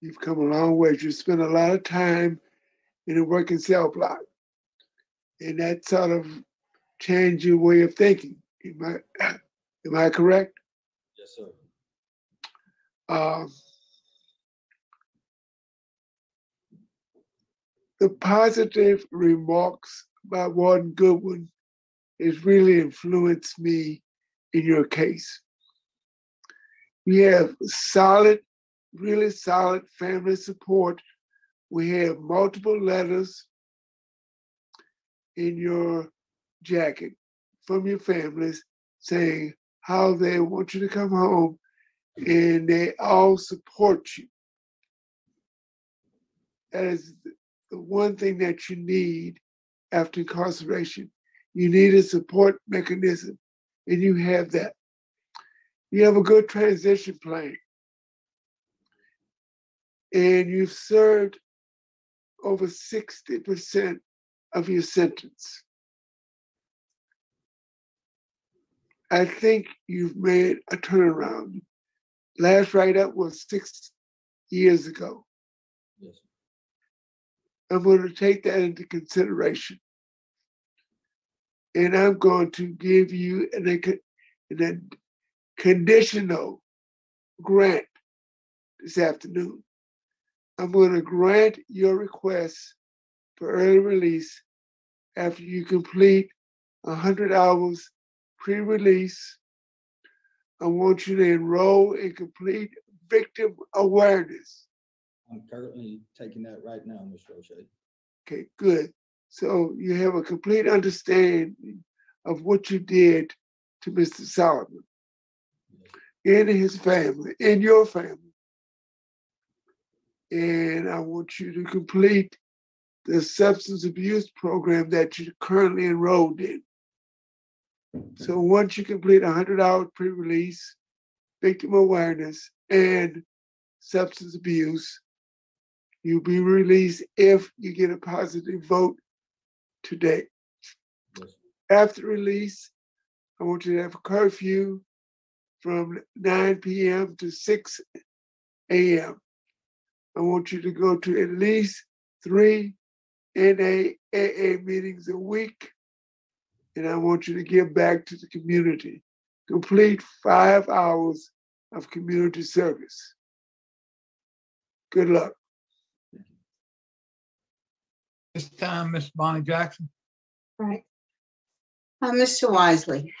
You've come a long ways. You spent a lot of time in a working cell block. And that sort of changed your way of thinking. Am I, am I correct? Yes, sir. Uh, The positive remarks by Warden Goodwin has really influenced me in your case. We have solid, really solid family support. We have multiple letters in your jacket from your families saying how they want you to come home, and they all support you. That is the one thing that you need after incarceration. You need a support mechanism, and you have that. You have a good transition plan, and you've served over sixty percent of your sentence. I think you've made a turnaround. Last write-up was six years ago. Yes. I'm going to take that into consideration. And I'm going to give you an, an, an conditional grant this afternoon. I'm going to grant your request for early release after you complete one hundred hours pre-release. I want you to enroll in complete victim awareness. I'm currently taking that right now, Mister O'Shea. Okay, good. So you have a complete understanding of what you did to Mister Solomon and his family, and your family. And I want you to complete the substance abuse program that you're currently enrolled in. So once you complete one hundred hours pre-release, victim awareness, and substance abuse, you'll be released if you get a positive vote today. Yes. After release, I want you to have a curfew from nine p m to six a m I want you to go to at least three N A A A meetings a week, and I want you to give back to the community. Complete five hours of community service. Good luck. This time, Miz Bonnie Jackson. Right. Uh, Mister Wisely,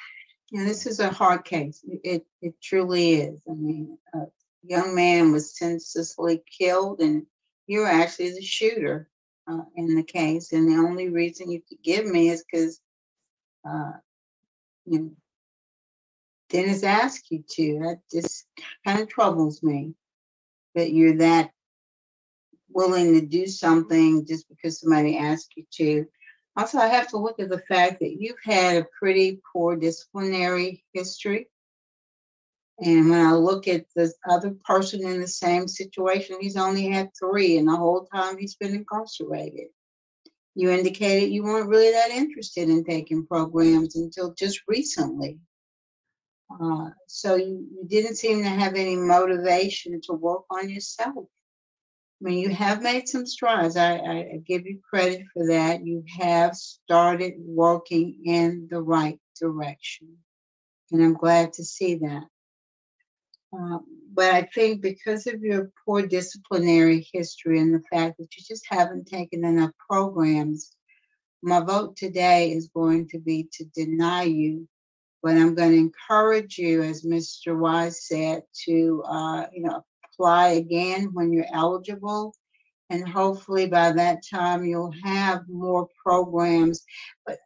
and this is a hard case. It it truly is. I mean, a young man was senselessly killed, and you were actually the shooter uh, in the case. And the only reason you could give me is because, uh, you know, Dennis asked you to. That just kind of troubles me that you're that willing to do something just because somebody asked you to. Also, I have to look at the fact that you've had a pretty poor disciplinary history. And when I look at this other person in the same situation, he's only had three, and the whole time he's been incarcerated. You indicated you weren't really that interested in taking programs until just recently. Uh, so you, you didn't seem to have any motivation to work on yourself. I mean, you have made some strides. I, I give you credit for that. You have started working in the right direction, and I'm glad to see that. Uh, but I think because of your poor disciplinary history and the fact that you just haven't taken enough programs, my vote today is going to be to deny you But I'm going to encourage you, as Mister Wise said, to uh, you know, apply again when you're eligible. And hopefully by that time you'll have more programs. But,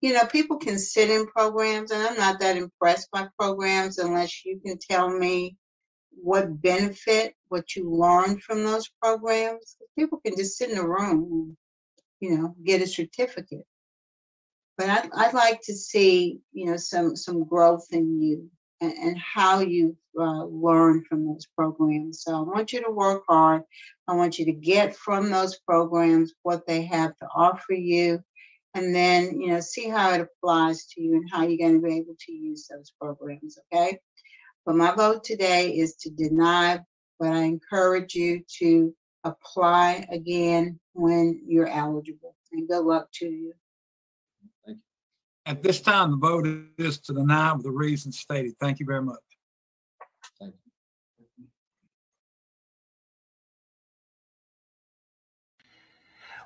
you know, people can sit in programs, and I'm not that impressed by programs unless you can tell me what benefit, what you learned from those programs. People can just sit in a room, you know, get a certificate. But I'd, I'd like to see, you know, some, some growth in you and, and how you uh, learn from those programs. So I want you to work hard. I want you to get from those programs what they have to offer you, and then, you know, see how it applies to you and how you're going to be able to use those programs, okay? But my vote today is to deny, but I encourage you to apply again when you're eligible. And good luck to you. At this time, the vote is to deny with the reasons stated. Thank you very much. Thank you.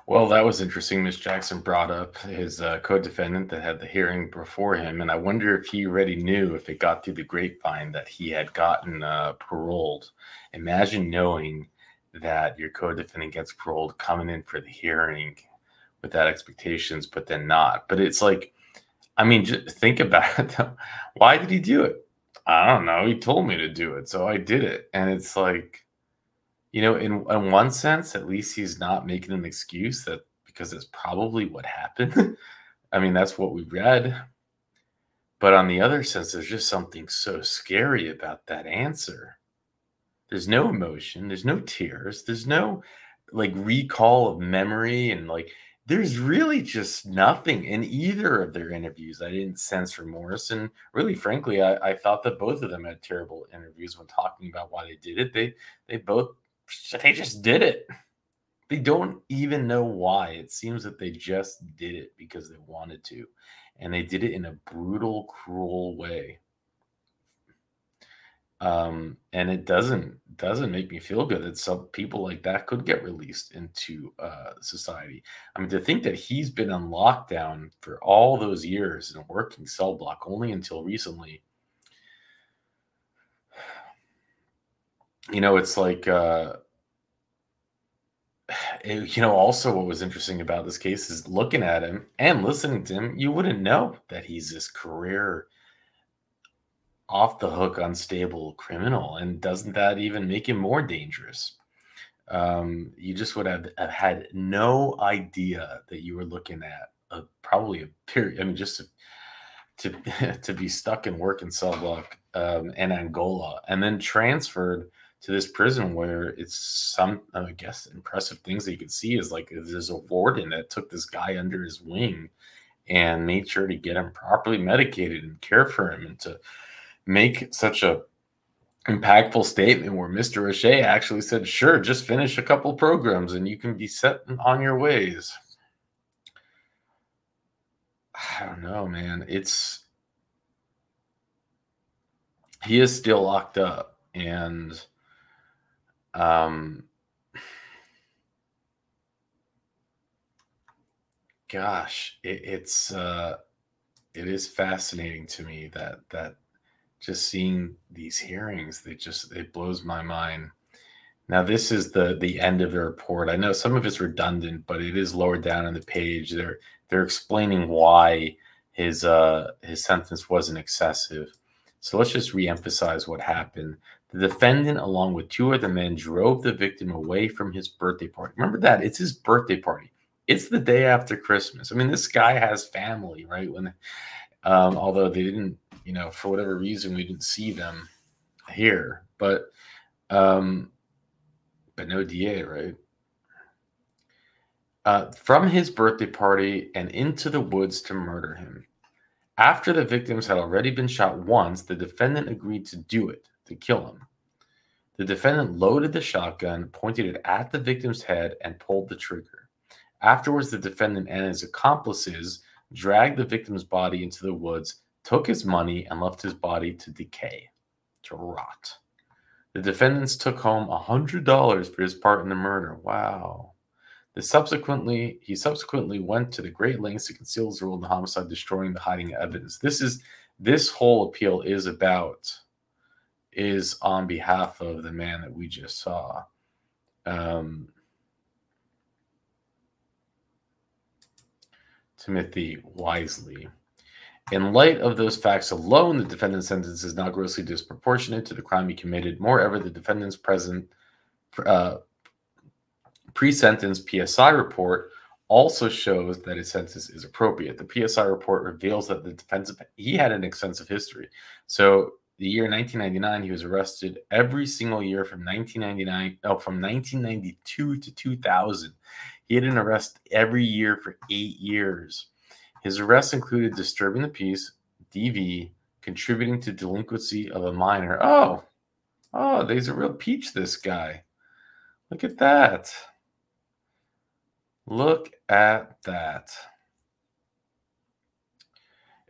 Well, that was interesting. Miz Jackson brought up his uh, co-defendant that had the hearing before him, and I wonder if he already knew, if it got through the grapevine, that he had gotten uh, paroled. Imagine knowing that your co-defendant gets paroled, coming in for the hearing without expectations, but then not. But it's like, I mean, just think about it, though. Why did he do it? I don't know. He told me to do it, so I did it. And it's like, you know, in, in one sense, at least he's not making an excuse, that because it's probably what happened. I mean, that's what we read. But on the other sense, there's just something so scary about that answer. There's no emotion. There's no tears. There's no, like, recall of memory and, like, there's really just nothing in either of their interviews. I didn't sense remorse. And really, frankly, I, I thought that both of them had terrible interviews when talking about why they did it. They they both, they just did it. They don't even know why. It seems that they just did it because they wanted to. And they did it in a brutal, cruel way. Um, and it doesn't doesn't make me feel good that some people like that could get released into uh, society. I mean, to think that he's been on lockdown for all those years in a working cell block only until recently. You know, it's like, uh, it, you know, also what was interesting about this case is looking at him and listening to him, you wouldn't know that he's this career off the hook, unstable criminal. And doesn't that even make him more dangerous? Um, you just would have, have had no idea that you were looking at a, probably a period. I mean, just to, to, to be stuck in work in cell block um, in Angola and then transferred to this prison where it's some, I guess, impressive things that you could see is like, there's a warden that took this guy under his wing and made sure to get him properly medicated and care for him and to make such a impactful statement where Mister O'Shea actually said, sure, just finish a couple programs and you can be set on your ways. I don't know, man. It's, he is still locked up, and um, gosh, it, it's, uh, it is fascinating to me that, that, just seeing these hearings, they just, it blows my mind. Now, this is the the end of the report. I know some of it's redundant, but it is lower down on the page. They're they're explaining why his uh his sentence wasn't excessive. So let's just reemphasize what happened. The defendant, along with two other men, drove the victim away from his birthday party. Remember that, it's his birthday party. It's the day after Christmas. I mean, this guy has family, right? When um, although they didn't, you know, for whatever reason, we didn't see them here, but, um, but no D A, right? Uh, from his birthday party and into the woods to murder him. After the victims had already been shot once, the defendant agreed to do it, to kill him. The defendant loaded the shotgun, pointed it at the victim's head, and pulled the trigger. Afterwards, the defendant and his accomplices dragged the victim's body into the woods, took his money, and left his body to decay, to rot. The defendants took home one hundred dollars for his part in the murder. Wow. The subsequently, he subsequently went to the great lengths to conceal his role in the homicide, destroying the hiding evidence. This is this whole appeal is about, is on behalf of the man that we just saw. Um, Timothy Wisely. In light of those facts alone, the defendant's sentence is not grossly disproportionate to the crime he committed. Moreover, the defendant's present uh, pre-sentence P S I report also shows that his sentence is appropriate. The P S I report reveals that the defense, he had an extensive history. So the year nineteen ninety-nine, he was arrested every single year from nineteen ninety-nine, no, from nineteen ninety-two to two thousand. He had an arrest every year for eight years. His arrests included disturbing the peace, D V, contributing to delinquency of a minor. Oh, oh, there's a real peach, this guy. Look at that. Look at that.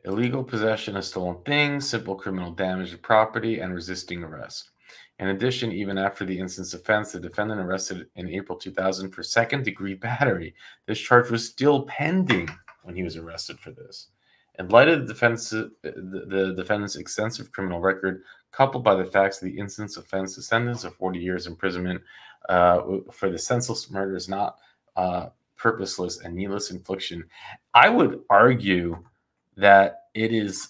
Illegal possession of stolen things, simple criminal damage to property, and resisting arrest. In addition, even after the instance offense, the defendant arrested in April two thousand for second-degree battery. This charge was still pending when he was arrested for this. In light of the, defense, the, the defendant's extensive criminal record, coupled by the facts of the instance offense, the sentence of forty years imprisonment uh, for the senseless murder is not uh, purposeless and needless infliction. I would argue that it is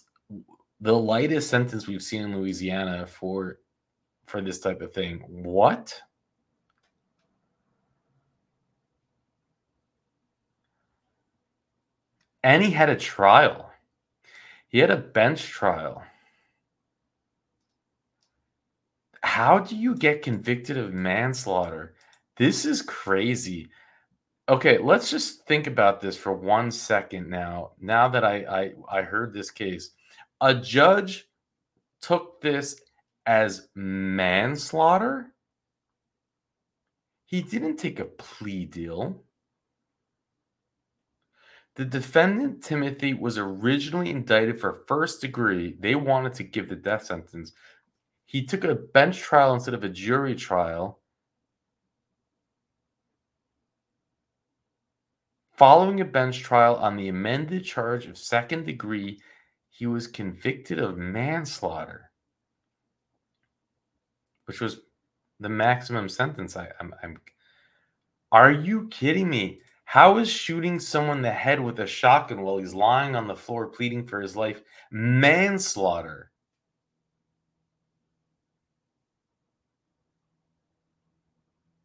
the lightest sentence we've seen in Louisiana for, for this type of thing. What? And he had a trial. He had a bench trial. How do you get convicted of manslaughter? This is crazy. Okay, let's just think about this for one second now. Now that I, I, I heard this case, a judge took this as manslaughter. He didn't take a plea deal. The defendant, Timothy, was originally indicted for first degree. They wanted to give the death sentence. He took a bench trial instead of a jury trial. Following a bench trial on the amended charge of second degree, he was convicted of manslaughter, which was the maximum sentence. I, I'm, I'm, are you kidding me? How is shooting someone in the head with a shotgun while he's lying on the floor pleading for his life manslaughter?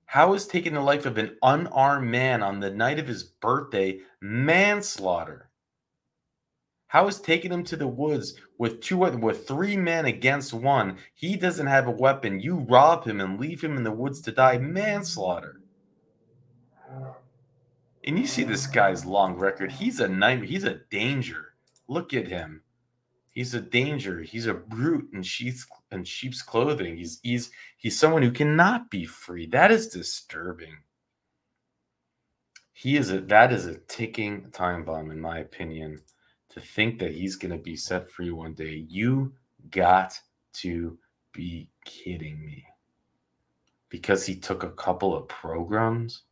How is taking the life of an unarmed man on the night of his birthday manslaughter? How is taking him to the woods with two, with three men against one? He doesn't have a weapon. You rob him and leave him in the woods to die. Manslaughter. And you see this guy's long record. He's a nightmare. He's a danger. Look at him. He's a danger. He's a brute in sheep's, in sheep's clothing. He's, he's, he's someone who cannot be free. That is disturbing. He is a, that is a ticking time bomb, in my opinion, to think that he's going to be set free one day. You got to be kidding me. Because he took a couple of programs?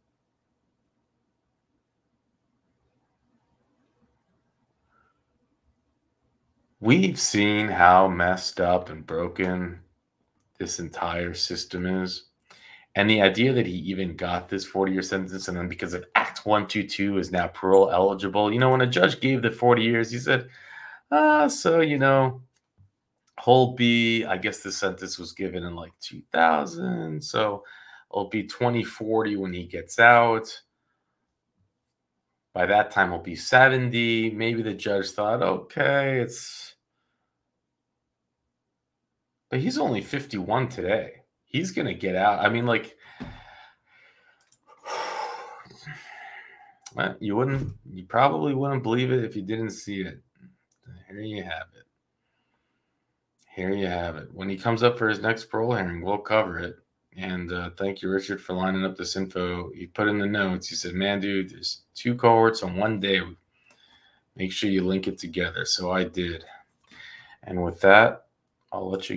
We've seen how messed up and broken this entire system is. And the idea that he even got this forty-year sentence, and then because of Act one twenty-two is now parole eligible. You know, when a judge gave the forty years, he said, ah, so, you know, whole B, I guess the sentence was given in like two thousand. So it'll be twenty forty when he gets out. By that time, he'll be seventy. Maybe the judge thought, okay, it's... But he's only fifty-one today. He's going to get out. I mean, like... Well, you wouldn't... You probably wouldn't believe it if you didn't see it. Here you have it. Here you have it. When he comes up for his next parole hearing, we'll cover it. And uh, thank you, Richard, for lining up this info. He put in the notes. He said, man, dude, there's two cohorts on one day. Make sure you link it together. So I did. And with that, I'll let you